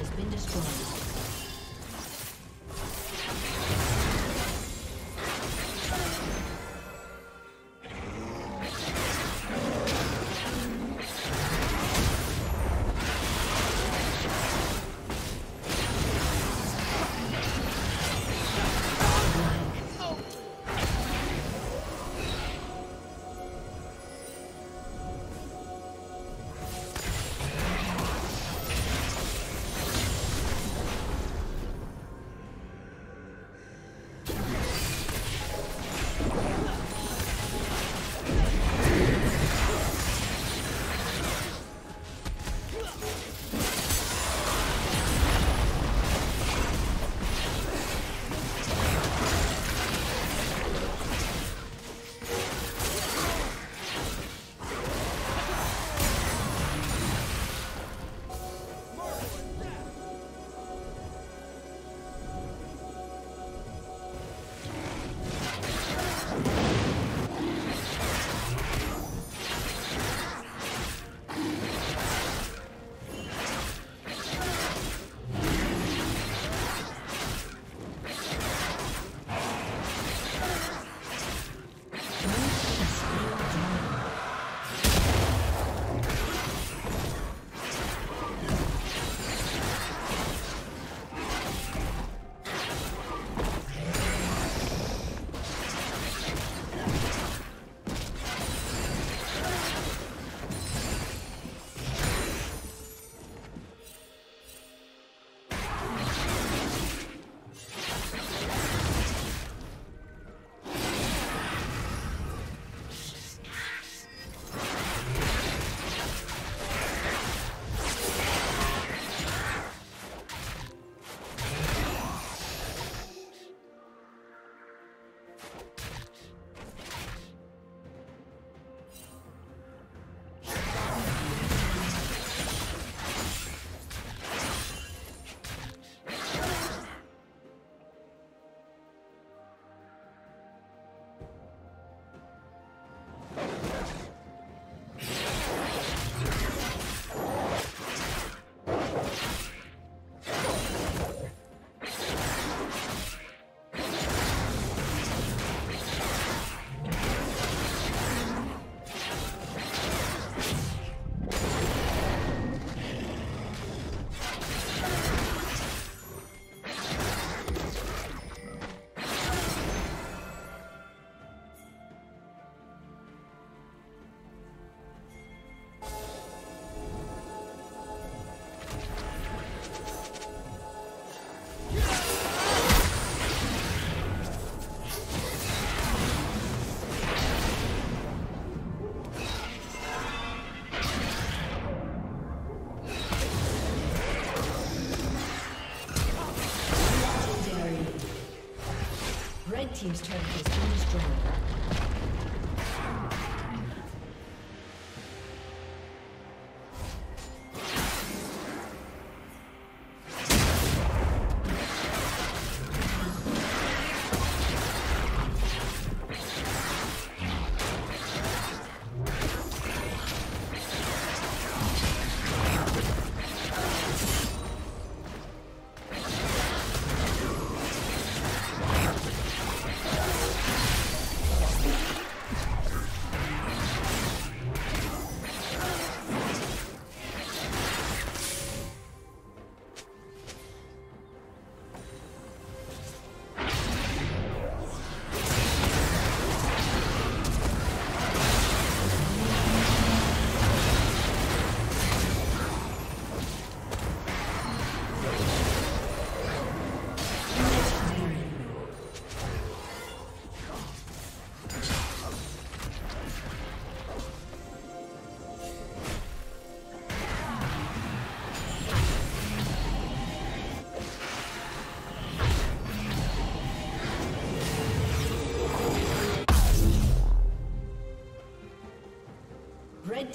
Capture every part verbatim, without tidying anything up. has been destroyed. Team's turret has been destroyed. Red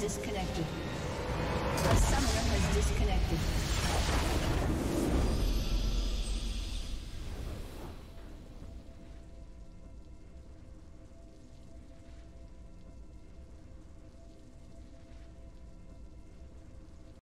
disconnected. A summoner has disconnected.